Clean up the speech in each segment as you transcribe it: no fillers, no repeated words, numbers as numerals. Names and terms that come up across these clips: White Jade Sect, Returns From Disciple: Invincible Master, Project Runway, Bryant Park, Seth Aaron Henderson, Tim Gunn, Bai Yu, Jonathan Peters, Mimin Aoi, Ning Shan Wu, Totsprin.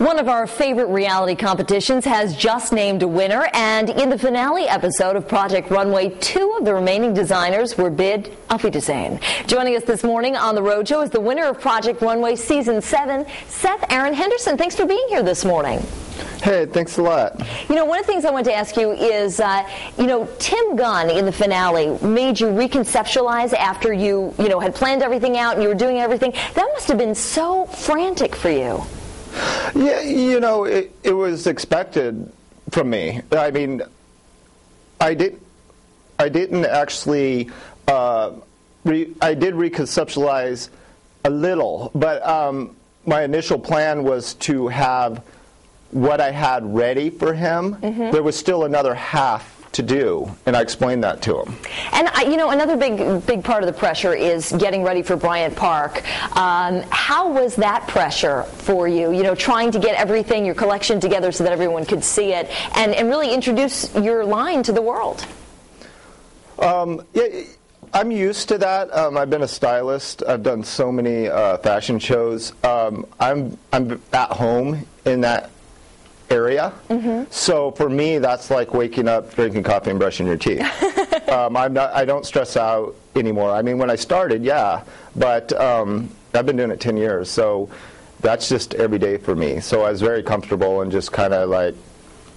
One of our favorite reality competitions has just named a winner, and in the finale episode of Project Runway, 2 of the remaining designers were bid Auf Wiedersehen. Joining us this morning on the Roadshow is the winner of Project Runway Season 7, Seth Aaron Henderson. Thanks for being here this morning. Hey, thanks a lot. You know, one of the things I want to ask you is, you know, Tim Gunn in the finale made you reconceptualize after you had planned everything out and you were doing everything. That must have been so frantic for you. Yeah, you know, it was expected from me. I mean, I didn't actually, I did reconceptualize a little, but my initial plan was to have what I had ready for him. Mm-hmm. There was still another half to do, and I explained that to him. And you know, another big part of the pressure is getting ready for Bryant Park. How was that pressure for you? You know, trying to get everything, your collection together so that everyone could see it, and really introduce your line to the world. I'm used to that. I've been a stylist. I've done so many fashion shows. I'm at home in that area. Mm-hmm. So for me, that's like waking up, drinking coffee, and brushing your teeth. I don't stress out anymore. I mean, when I started, yeah, but I've been doing it 10 years, so that's just every day for me. So I was very comfortable and just kind of like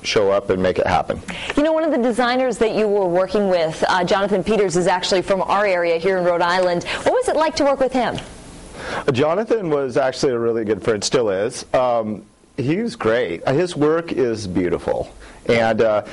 show up and make it happen. You know, one of the designers that you were working with, Jonathan Peters, is actually from our area here in Rhode Island. What was it like to work with him? Jonathan was actually a really good friend, still is. He was great. His work is beautiful, and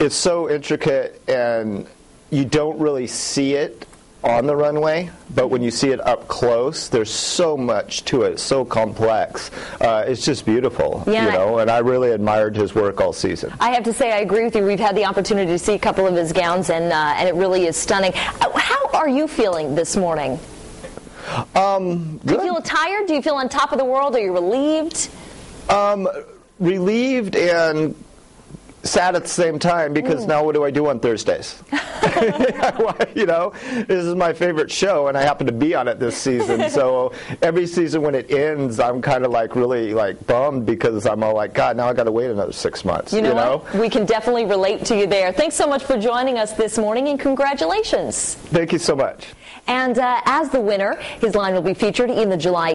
it's so intricate, and you don't really see it on the runway, but when you see it up close, there's so much to it, so complex. It's just beautiful, yeah, you know, and I really admired his work all season. I have to say, I agree with you. We've had the opportunity to see a couple of his gowns, and it really is stunning. How are you feeling this morning? Do you feel tired? Do you feel on top of the world? Are you relieved? Relieved and sad at the same time, because now what do I do on Thursdays? You know, this is my favorite show, and I happen to be on it this season. So every season when it ends, I'm kind of like really like bummed, because I'm all like, God, now I got to wait another 6 months. You know? We can definitely relate to you there. Thanks so much for joining us this morning, and congratulations. Thank you so much. And as the winner, his line will be featured in the July